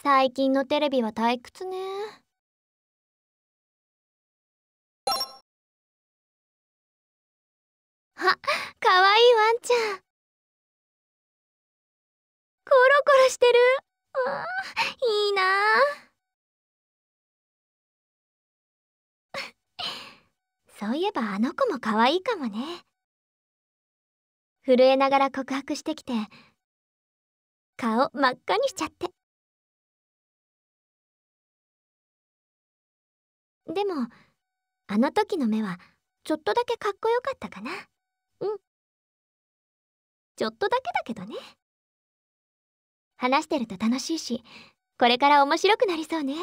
最近のテレビは退屈ね。あ、かわいいワンちゃん。コロコロしてる。あ、いいなそういえばあの子もかわいいかもね。震えながら告白してきて、顔真っ赤にしちゃって。でも、あの時の目はちょっとだけかっこよかったかな。うん。ちょっとだけだけどね。話してると楽しいし、これから面白くなりそうね。